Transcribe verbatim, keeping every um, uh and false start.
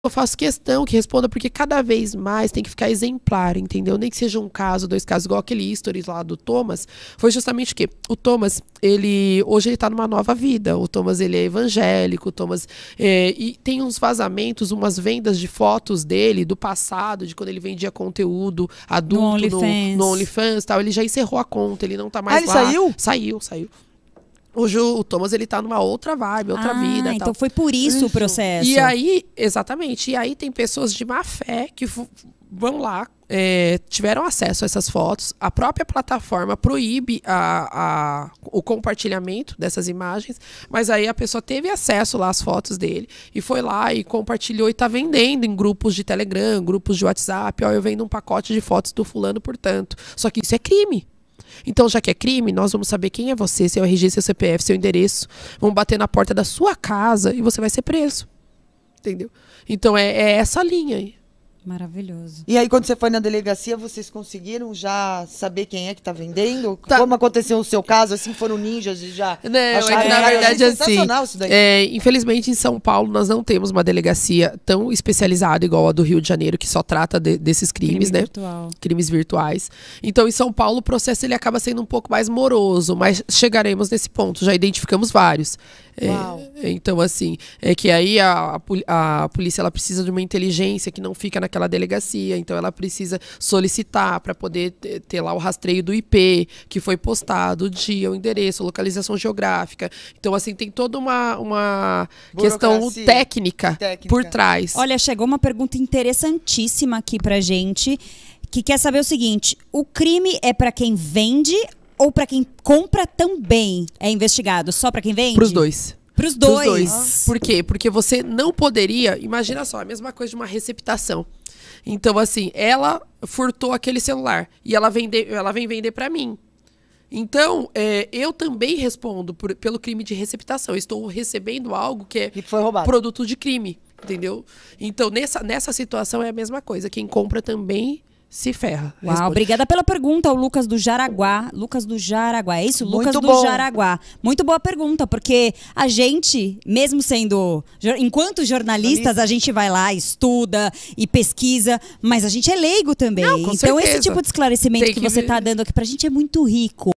Eu faço questão que responda, porque cada vez mais tem que ficar exemplar, entendeu? Nem que seja um caso, dois casos, igual aquele stories lá do Thomaz. Foi justamente o quê? O Thomaz, ele, hoje ele tá numa nova vida. O Thomaz, ele é evangélico. O Thomaz, é, e tem uns vazamentos, umas vendas de fotos dele, do passado, de quando ele vendia conteúdo adulto, no OnlyFans, no, no OnlyFans tal. Ele já encerrou a conta, ele não tá mais ah, ele lá. Saiu? Saiu, saiu. Hoje o Thomaz, ele tá numa outra vibe, outra ah, vida. Então tal. Foi por isso uhum. o processo. E aí, exatamente. E aí tem pessoas de má fé que vão lá, é, tiveram acesso a essas fotos. A própria plataforma proíbe a, a, o compartilhamento dessas imagens. Mas aí a pessoa teve acesso lá às fotos dele. E foi lá e compartilhou e tá vendendo em grupos de Telegram, grupos de WhatsApp. Ó, eu vendo um pacote de fotos do fulano, portanto. Só que isso é crime. Então, já que é crime, nós vamos saber quem é você, seu R G, seu C P F, seu endereço. Vão bater na porta da sua casa e você vai ser preso. Entendeu? Então, é, é essa linha aí. Maravilhoso. E aí, quando você foi na delegacia, vocês conseguiram já saber quem é que tá vendendo? Tá. Como aconteceu o seu caso? Assim, foram ninjas e já... Não, é que, na verdade, assim, sensacional isso daí. É, infelizmente, em São Paulo, nós não temos uma delegacia tão especializada igual a do Rio de Janeiro, que só trata de, desses crimes, Crime né? Virtual. Crimes virtuais. Então, em São Paulo, o processo ele acaba sendo um pouco mais moroso, mas chegaremos nesse ponto. Já identificamos vários. Uau. É, então, assim, é que aí a, a, a polícia ela precisa de uma inteligência que não fica naquela delegacia, então ela precisa solicitar para poder ter, ter lá o rastreio do I P que foi postado, o dia, o endereço, localização geográfica. Então, assim, tem toda uma, uma questão técnica, técnica por trás. Olha, chegou uma pergunta interessantíssima aqui pra gente, que quer saber o seguinte: o crime é para quem vende ou para quem compra também é investigado? Só para quem vende? Para os dois. Para os dois. dois. Ah. Por quê? Porque você não poderia... Imagina só, a mesma coisa de uma receptação. Então, assim, ela furtou aquele celular e ela, vende, ela vem vender para mim. Então, é, eu também respondo por, pelo crime de receptação. Eu estou recebendo algo que é que foi roubado. Produto de crime, entendeu? Então, nessa, nessa situação é a mesma coisa. Quem compra também... se ferra. Uau, responde. Obrigada pela pergunta, o Lucas do Jaraguá. Lucas do Jaraguá, é isso? Muito Lucas do bom. Jaraguá. Muito boa pergunta, porque a gente, mesmo sendo... Enquanto jornalistas, a gente vai lá, estuda e pesquisa, mas a gente é leigo também. Não, com então certeza. Esse tipo de esclarecimento que, que você está dando aqui pra gente é muito rico.